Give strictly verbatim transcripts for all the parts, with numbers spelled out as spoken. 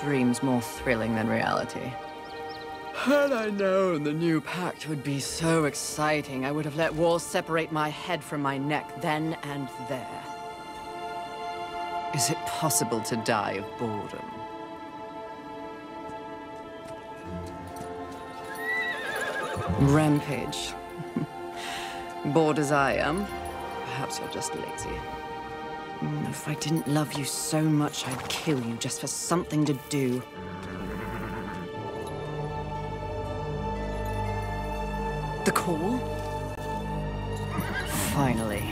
dreams more thrilling than reality. Had I known the new pact would be so exciting, I would have let walls separate my head from my neck then and there. Is it possible to die of boredom? Rampage. Bored as I am, perhaps you're just lazy. If I didn't love you so much, I'd kill you just for something to do. The call? Finally.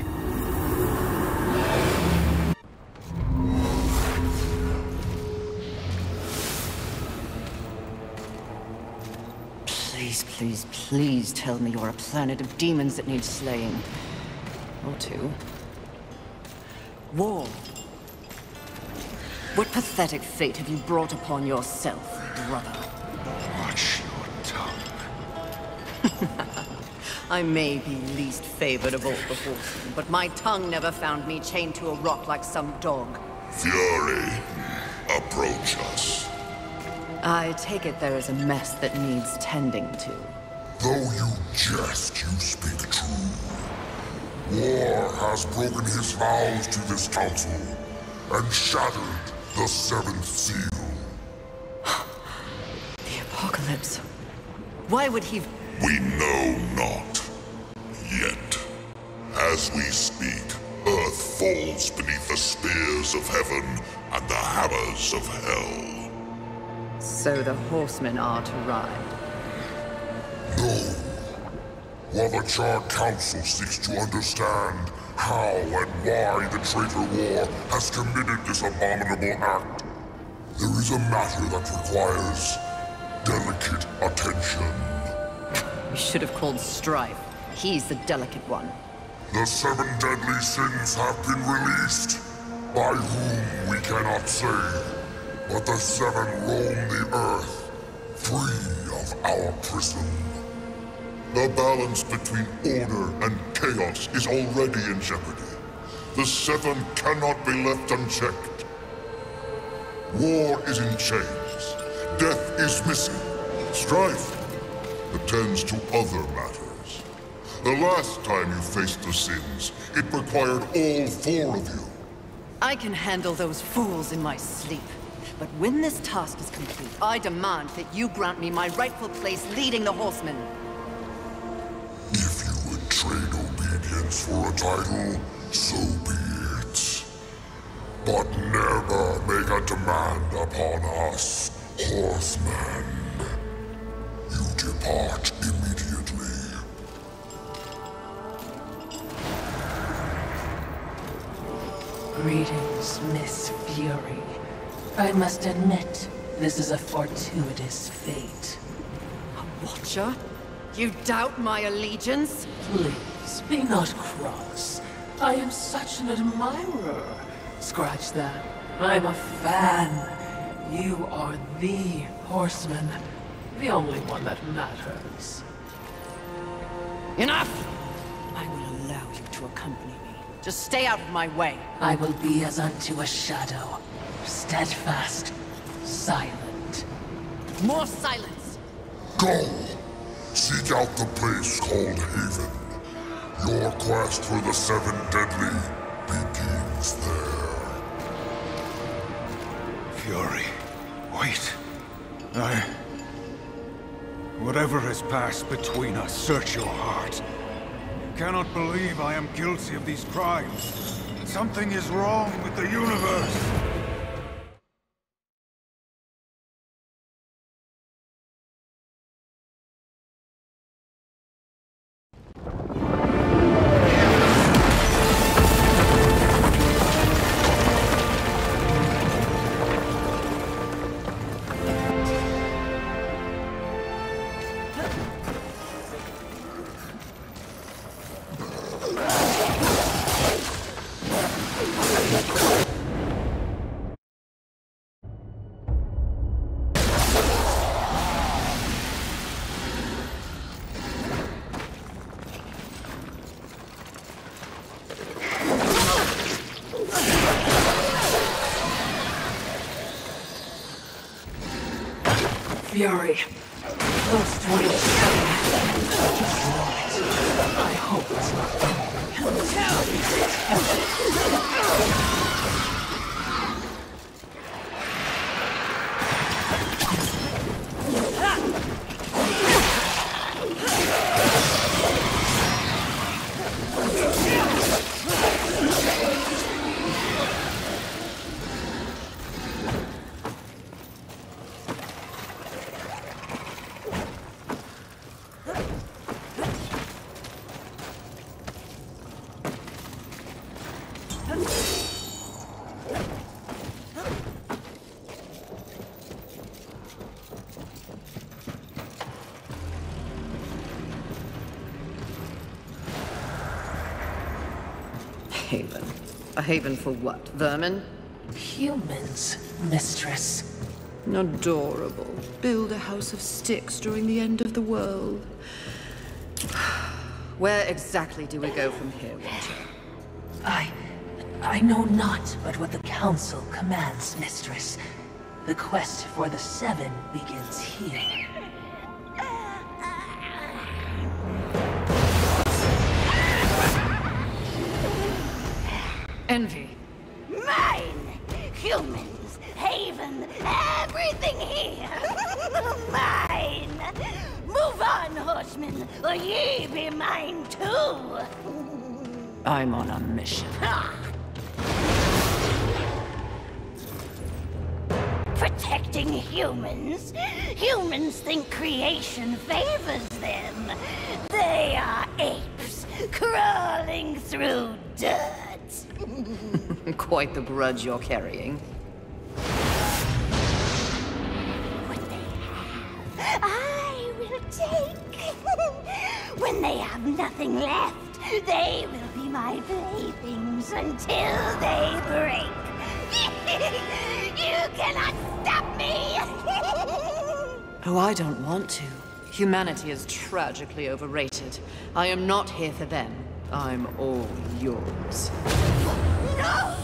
Please, please, please tell me you're a planet of demons that need slaying. Or two. War. What pathetic fate have you brought upon yourself, brother? Watch your tongue. I may be least favored of all the horsemen, but my tongue never found me chained to a rock like some dog. Fiori, approach us. I take it there is a mess that needs tending to. Though you jest, you speak true. War has broken his vows to this council, and shattered the seventh seal. The apocalypse. Why would he... We know not. Yet. As we speak, Earth falls beneath the spears of Heaven and the hammers of Hell. So the horsemen are to ride? No. While the Char Council seeks to understand how and why the traitor war has committed this abominable act, there is a matter that requires delicate attention. We should have called Strife. He's the delicate one. The Seven Deadly Sins have been released, by whom we cannot say, but the Seven roam the Earth, free of our prison. The balance between order and chaos is already in jeopardy. The Seven cannot be left unchecked. War is in chains. Death is missing. Strife attends to other matters. The last time you faced the sins, it required all four of you. I can handle those fools in my sleep. But when this task is complete, I demand that you grant me my rightful place leading the horsemen. If you would trade obedience for a title, so be it. But never make a demand upon us, horseman. You depart immediately. Greetings, Miss Fiori. I must admit, this is a fortuitous fate. A watcher? You doubt my allegiance? Please, be not cross. I am such an admirer. Scratch that. I'm a fan. You are the horseman. The only one that matters. Enough! I will allow you to accompany me. Just stay out of my way. I will be as unto a shadow. Steadfast. Silent. More silence! Go! Seek out the place called Haven. Your quest for the Seven Deadly begins there. Fiori, wait. I... Whatever has passed between us, search your heart. You cannot believe I am guilty of these crimes. Something is wrong with the universe. Fiori. Those twins. Just moment. I hope it's not Haven. A haven for what? Vermin? Humans, mistress. Adorable. Build a house of sticks during the end of the world. Where exactly do we go from here, Winter? I... I know not but what the Council commands, mistress. The quest for the Seven begins here. Envy. Mine! Humans, Haven, everything here! Mine! Move on, horsemen, or ye be mine too! I'm on a mission. Ha! Protecting humans? Humans think creation favors them. They are apes, crawling through dirt. Quite the grudge you're carrying. What they have, I will take. When they have nothing left, they will be my playthings until they break. You cannot stop me! Oh, I don't want to. Humanity is tragically overrated. I am not here for them. I'm all yours. No!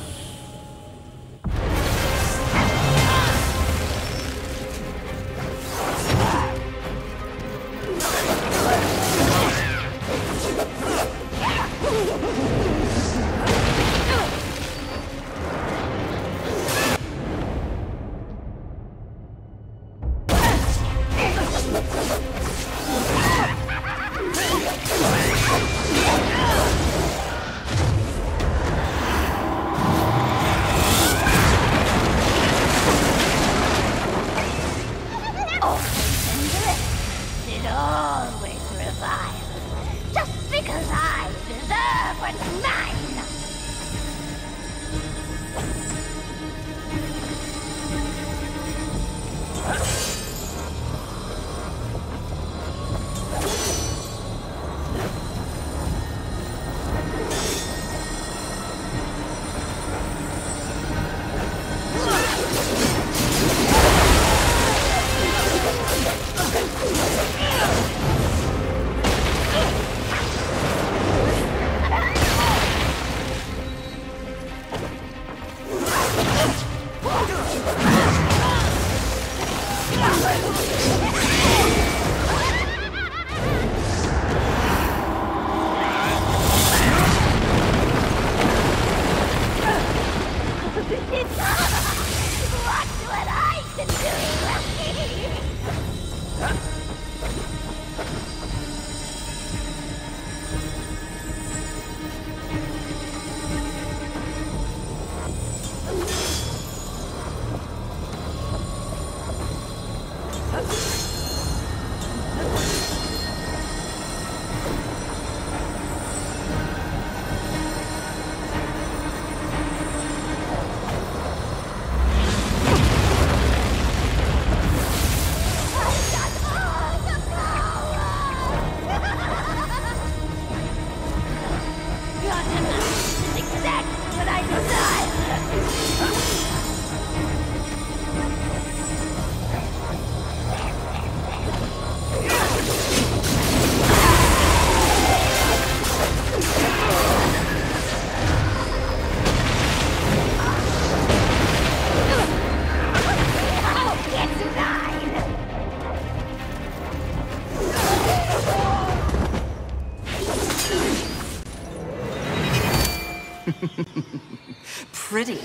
Pretty.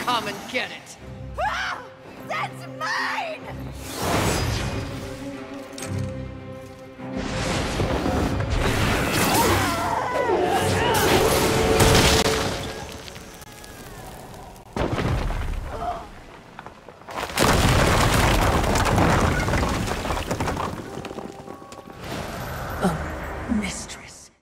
Come and get it. That's mine!